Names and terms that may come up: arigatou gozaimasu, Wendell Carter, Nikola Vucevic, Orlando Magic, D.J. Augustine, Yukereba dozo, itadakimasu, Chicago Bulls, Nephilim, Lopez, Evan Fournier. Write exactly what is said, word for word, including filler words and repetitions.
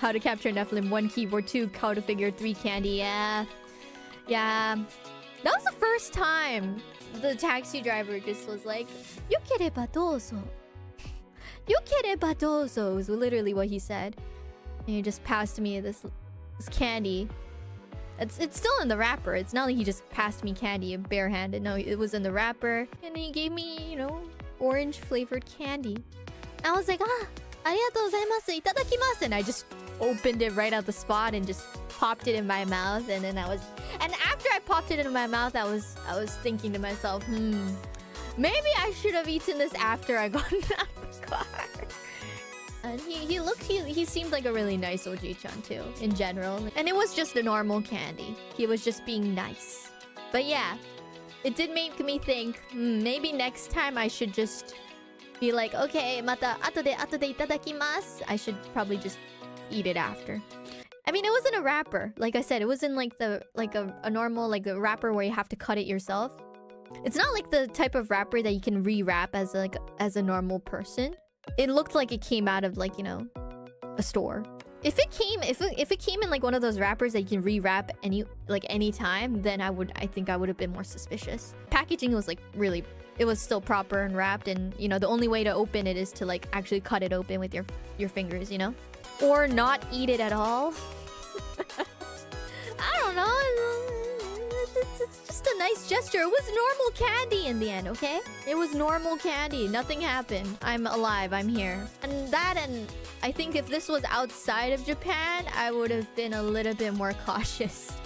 How to capture Nephilim, one keyboard, two how to figure, three candy. Yeah. Yeah. That was the first time the taxi driver just was like, "Yukereba dozo. Yukereba dozo" was literally what he said. And he just passed me this, this candy. It's, it's still in the wrapper. It's not like he just passed me candy barehanded. No, it was in the wrapper. And he gave me, you know, orange flavored candy. I was like, ah, arigatou gozaimasu, itadakimasu. And I just opened it right out the spot and just popped it in my mouth. And then I was... And after I popped it in my mouth, I was I was thinking to myself, hmm, maybe I should have eaten this after I got in the car. And he, he looked, he, he seemed like a really nice O G-chan too, in general. And it was just a normal candy. He was just being nice. But yeah, it did make me think, mm, maybe next time I should just be like, okay, mata atode atode itadakimasu. I should probably just eat it after. I mean, it wasn't a wrapper. Like I said, it wasn't like the like a, a normal like a wrapper where you have to cut it yourself. It's not like the type of wrapper that you can re-wrap as like as a normal person. It looked like it came out of like, you know, a store. If it came, if it, if it came in like one of those wrappers that you can rewrap any like any time, then I would, I think I would have been more suspicious. Packaging was like really, it was still proper and wrapped, and you know the only way to open it is to like actually cut it open with your your fingers, you know, or not eat it at all. I don't know. It's, it's, it's just a nice gesture. It was normal candy in the end, okay? It was normal candy. Nothing happened. I'm alive. I'm here. And that, and I think if this was outside of Japan, I would have been a little bit more cautious.